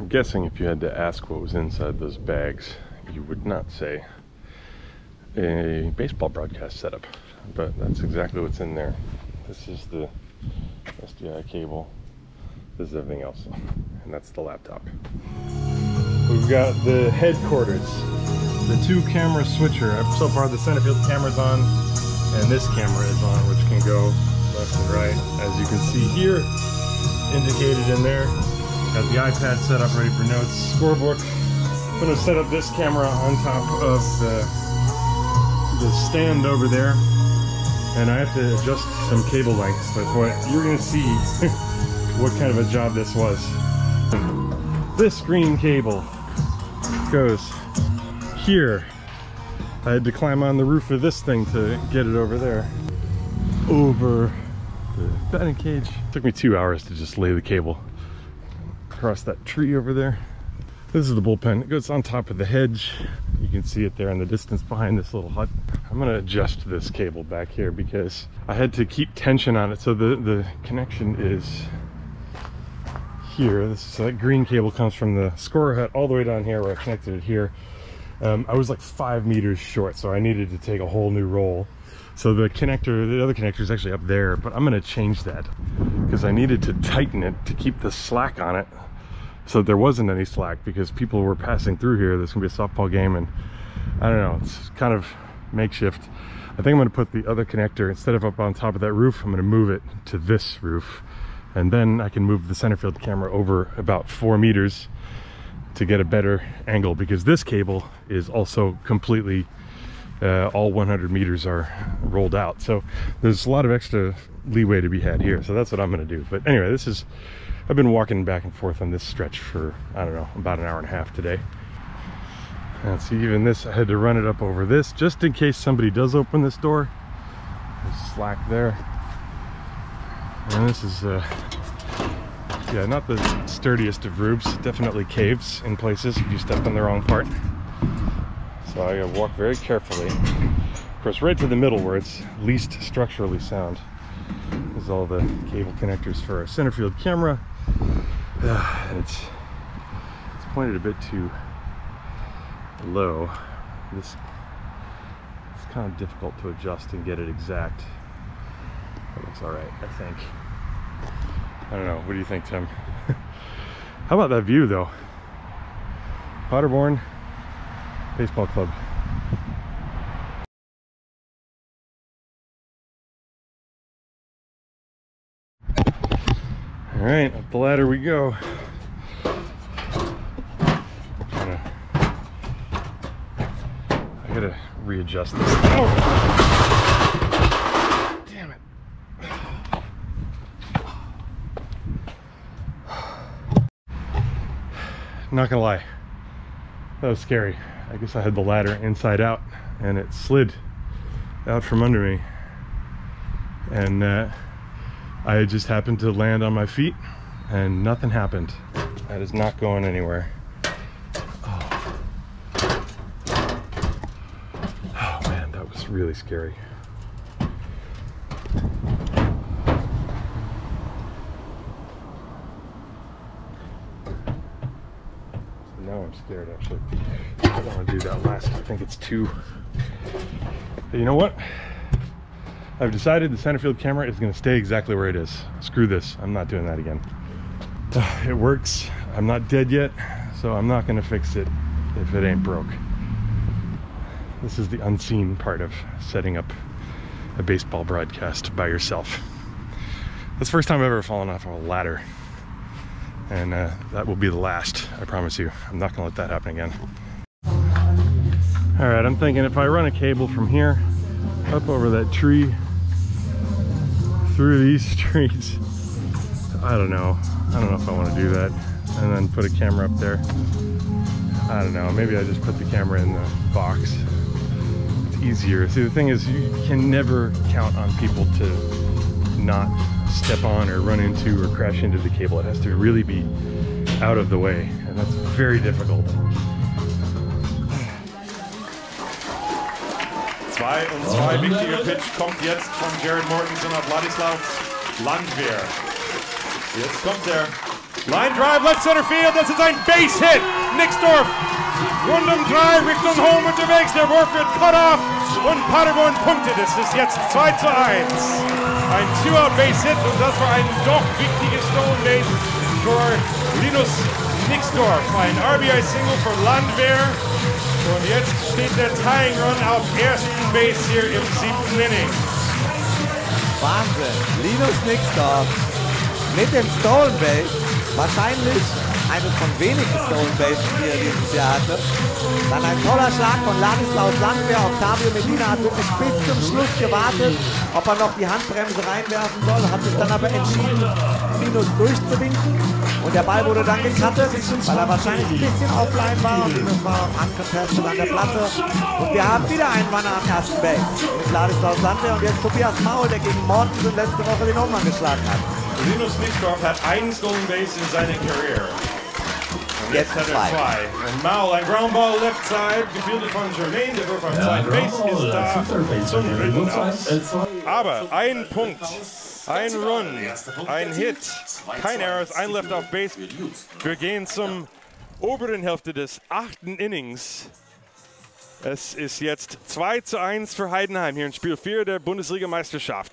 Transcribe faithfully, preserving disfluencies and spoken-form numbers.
I'm guessing if you had to ask what was inside those bags, you would not say a baseball broadcast setup, but that's exactly what's in there. This is the S D I cable. This is everything else, and that's the laptop. We've got the headquarters, the two camera switcher. So far the center field camera's on, and this camera is on, which can go left and right, as you can see here, indicated in there. Got the iPad set up, ready for notes, scorebook. I'm gonna set up this camera on top of the, the stand over there, and I have to adjust some cable lengths, but what you're gonna see what kind of a job this was. This green cable goes here. I had to climb on the roof of this thing to get it over there. Over the batting cage. Took me two hours to just lay the cable across that tree over there. This is the bullpen. It goes on top of the hedge. You can see it there in the distance behind this little hut. I'm gonna adjust this cable back here because I had to keep tension on it. So the, the connection is here. This is that green cable comes from the scorer hut all the way down here where I connected it here. Um, I was like five meters short, so I needed to take a whole new roll. So the connector, the other connector is actually up there, but I'm gonna change that because I needed to tighten it to keep the slack on it. So there wasn't any slack because people were passing through here. There's gonna be a softball game and I don't know, it's kind of makeshift. I think I'm gonna put the other connector, instead of up on top of that roof, I'm gonna move it to this roof. And then I can move the center field camera over about four meters to get a better angle because this cable is also completely, uh, all one hundred meters are rolled out. So there's a lot of extra leeway to be had here. So that's what I'm gonna do. But anyway, this is, I've been walking back and forth on this stretch for, I don't know, about an hour and a half today. And see, even this, I had to run it up over this just in case somebody does open this door. There's slack there. And this is, uh, yeah, not the sturdiest of roofs. Definitely caves in places if you step on the wrong part. So I gotta walk very carefully. Of course, right to the middle where it's least structurally sound is all the cable connectors for our center field camera. Uh, and it's, it's pointed a bit too low. This it's kind of difficult to adjust and get it exact. That looks all right, I think. I don't know. What do you think, Tim? How about that view, though? Paderborn Baseball Club. All right, up the ladder we go. Gonna, I gotta readjust this. Oh! Not gonna lie, that was scary. I guess I had the ladder inside out and it slid out from under me. And uh, I just happened to land on my feet and nothing happened. That is not going anywhere. Oh, oh man, that was really scary. Scared actually. I don't want to do that last. I think it's too. But you know what? I've decided the center field camera is going to stay exactly where it is. Screw this. I'm not doing that again. It works. I'm not dead yet, so I'm not going to fix it if it ain't broke. This is the unseen part of setting up a baseball broadcast by yourself. That's the first time I've ever fallen off of a ladder. And uh, that will be the last, I promise you. I'm not gonna let that happen again. All right, I'm thinking if I run a cable from here, up over that tree, through these streets, I don't know. I don't know if I wanna do that. And then put a camera up there. I don't know, maybe I just put the camera in the box. It's easier. See, the thing is, you can never count on people to not step on or run into or crash into the cable. It has to really be out of the way, and that's very difficult. Zwei und zwei wichtige Pitch kommt jetzt von Jared Mortensen auf Ladislaus Landwehr. Jetzt kommt er. Line drive, left center field, das ist ein base hit. Nixdorf, Rundum drei, Richtung Home unterwegs, der Warfield cut off und Paderborn punktet. Es ist jetzt zwei zu eins. Ein Two-Out Base Hit und das war ein doch wichtiges Stolen Base für Linus Nixdorf. Ein R B I Single für Landwehr. Und jetzt steht der Tying Run auf ersten Base hier im siebten Inning. Wahnsinn, Linus Nixdorf mit dem Stolen Base. Wahrscheinlich eine von wenigen Stolen Bases, die er dieses Jahr hatte. Dann ein toller Schlag von Ladislaus Landwehr. Octavio Medina hat wirklich bis zum Schluss gewartet, ob er noch die Handbremse reinwerfen soll. Hat sich dann aber entschieden, Linus durchzuwinken. Und der Ball wurde dann gecuttet, weil er wahrscheinlich ein bisschen offline war. Und Linus war am Angriffstest an der Platte. Und wir haben wieder einen Mann am ersten Base mit Ladislaus Landwehr. Und jetzt Tobias Maul, der gegen Morton letzte Woche den Home Run geschlagen hat. Linus Nixdorf hat einen Stolen Base in seiner Karriere. Jetzt hat er zwei. Und Maul, ein Ground Ball left side, gefieldet von Germain, der Wurf auf Side Base ist da zum dritten Out. Aber ein Punkt, ein Run, ein Hit, kein Errors, ein Left auf Base. Wir gehen zum oberen Hälfte des achten Innings. Es ist jetzt zwei zu eins für Heidenheim hier in Spiel vier der Bundesligameisterschaft.